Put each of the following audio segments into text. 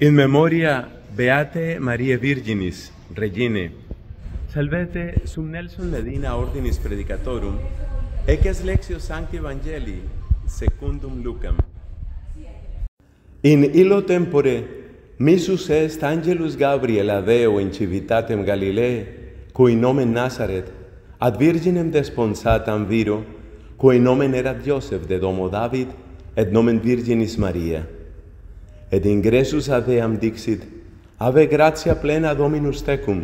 In memoria beate Maria Virginis, Regine. Salvete sum Nelson Medina ordinis predicatorum, eques lexio sancti Evangelii, secundum Lucam. In illo tempore missus est angelus Gabriel ad Deo in civitatem Galilei, cui nomen Nazaret, ad virginem desponsatam viro, cui nomen erat Joseph de domo David, et nomen Virginis Maria. Et ingressus ad eam dixit, Ave gratia plena Dominus tecum,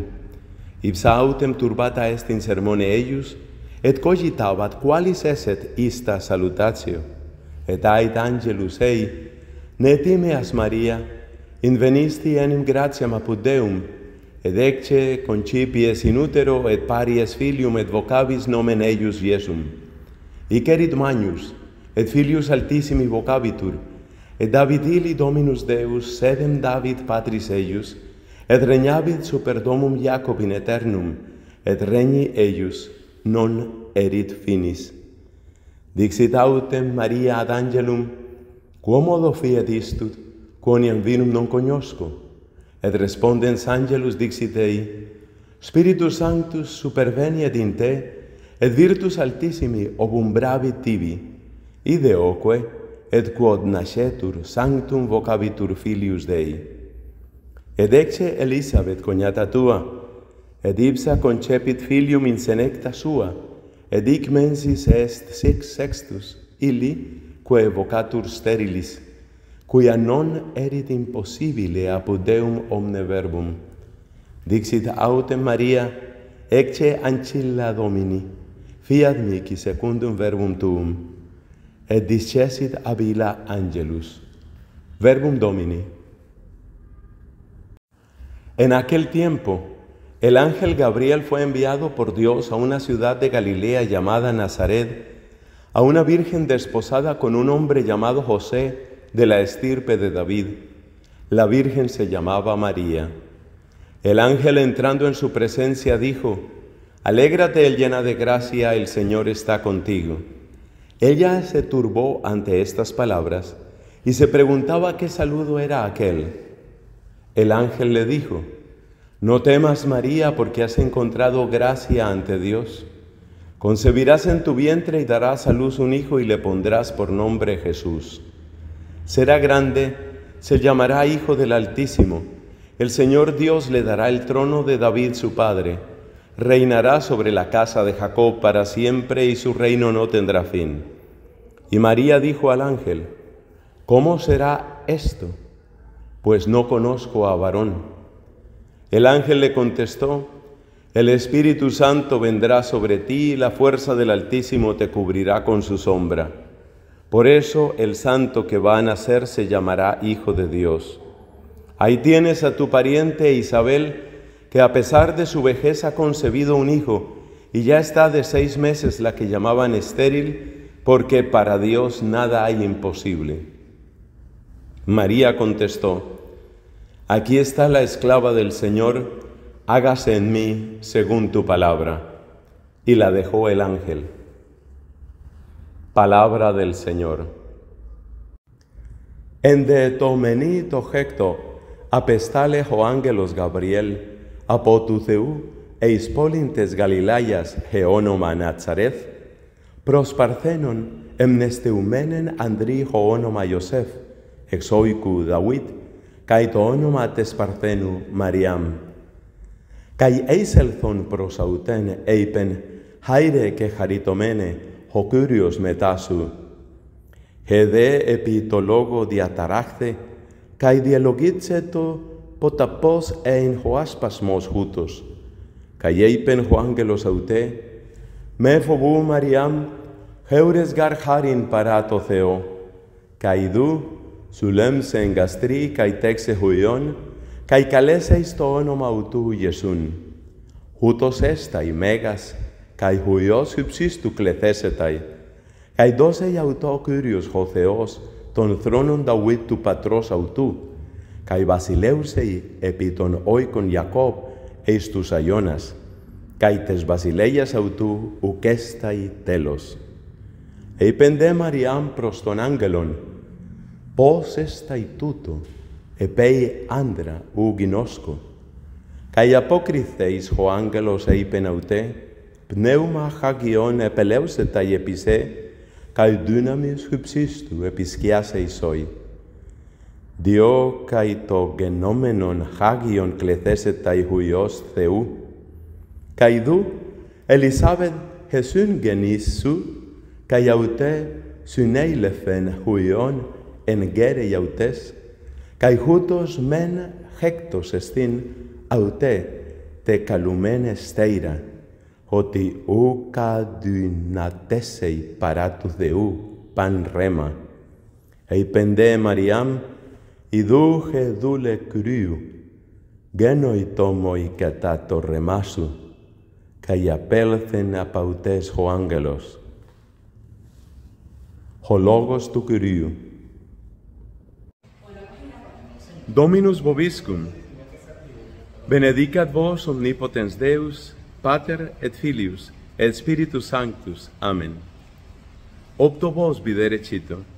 ipsa autem turbata est in sermone eius, et cogitabat qualis eset ista salutatio. Et ait angelus ei, ne timeas Maria, invenisti enim gratiam apud Deum, et ecce concipies in utero, et paries filium, et vocabis nomen eius Iesum. Icerit magnus, et filius altissimi vocabitur, et David ili Dominus Deus sedem David patris eius, et regnavit super domum Jacobin eternum, et regni eius non erit finis. Dixit autem Maria ad angelum, quom modo fiet istut, quoniam vinum non cognosco, et respondens angelus dixit ei, Spiritus Sanctus superveniet in te, et virtus altissimi obumbravit tibi, ideoque, et quod nascetur sanctum vocabitur filius Dei. Et ecce Elisabeth cognata tua, et ipsa concepit filium in senecta sua, et hic mensis est sextus illi, quae vocatur sterilis, quia non erit impossibile apud Deum omne verbum. Dixit autem Maria, ecce ancilla Domini, fiat mihi secundum verbum tuum. Et discesit ab illa angelus. Verbum Domini. En aquel tiempo, el ángel Gabriel fue enviado por Dios a una ciudad de Galilea llamada Nazaret, a una virgen desposada con un hombre llamado José, de la estirpe de David. La virgen se llamaba María. El ángel, entrando en su presencia, dijo, «Alégrate, llena de gracia, el Señor está contigo». Ella se turbó ante estas palabras y se preguntaba qué saludo era aquel. El ángel le dijo, «No temas, María, porque has encontrado gracia ante Dios. Concebirás en tu vientre y darás a luz un hijo y le pondrás por nombre Jesús. Será grande, se llamará Hijo del Altísimo. El Señor Dios le dará el trono de David su padre. Reinará sobre la casa de Jacob para siempre, y su reino no tendrá fin». Y María dijo al ángel, «¿Cómo será esto? Pues no conozco a varón». El ángel le contestó, «El Espíritu Santo vendrá sobre ti, y la fuerza del Altísimo te cubrirá con su sombra. Por eso el santo que va a nacer se llamará Hijo de Dios. Ahí tienes a tu pariente Isabel, que a pesar de su vejez ha concebido un hijo, y ya está de 6 meses la que llamaban estéril, porque para Dios nada hay imposible». María contestó, «Aquí está la esclava del Señor, hágase en mí según tu palabra». Y la dejó el ángel. Palabra del Señor. En de tomeni to hecto, apestale o ángelos Gabriel, «Από Θεού, εις πόλην τες Γαλιλαίας, εόνομα Νατσαρέθ, προς Παρθένον εμνεστεουμένεν ανδρί όνομα Ιωσέφ, εξόικου Δαβίτ, καί το όνομα τες Παρθένου Μαριάμ. Καί εισελθόν προς αυτήν έιπεν, χάιρε και χαριτωμένε, ο Κύριος μετά σου. Εδέ επί το λόγο διαταράχθε, καί διαλογίτσε το ποταπός ειν ο άσπασμος χούτος. Καί έιπεν ο άγγελος αυτέ, με φοβού Μαριάμ, χεύρες γαρ χάριν παρά το Θεό. Καί δου, σου λέμψε εγκαστρί, καί τέξε ο Υιόν, καί καλέσε εις το όνομα ουθού Ιεσούν. Ούτος έσται μέγας, καί ο Υιός υψίστου κλεθέσεται. Καί δώσε αυτό Κύριος ο Θεός, τον θρόνον Δαβίτ του πατρός αυτού, καί βασιλεύσαι επί των οίκων Ιακώβ εις τους Αιώνας, καί τες βασιλέγιας αυτού ουκ έσται τέλος. Είπεν δε Μαριάμ προς τον άγγελον, πώς έσται τούτο, επέει άντρα ου γινώσκο. Καί απόκριθες ο άγγελος είπεν αυτέ, πνεύμα χαγιών επελεύσε τα γεπισέ, καί δύναμις χυψίστου επισκιάσε η σώη. Διό καί το γενόμενον χάγιον κλεθέσε τα Υιός Θεού, καί δου Ελισάβετ χεσούν γεννήσου, καί αυτέ συνέλεφεν Υιόν εν γέραι αυτές, καί χούτος μεν χέκτος εστίν αυτέ τε καλουμένε στέιρα, ότι ου καδυνατέσαι παρά του Θεού παν ρέμα. Εϊπενδέ Μαριάμ, ιδούχε δούλε κρύου, γένοι τόμοι κατά το ρεμά σου, καί απέλθεν απαουτές ο άγγελος. Ο λόγος του Κυρίου. Dominus vobiscum, benedicat vos omnipotens Deus, Pater et Filius et Spiritus Sanctus. Amen. Opto vos viderecito.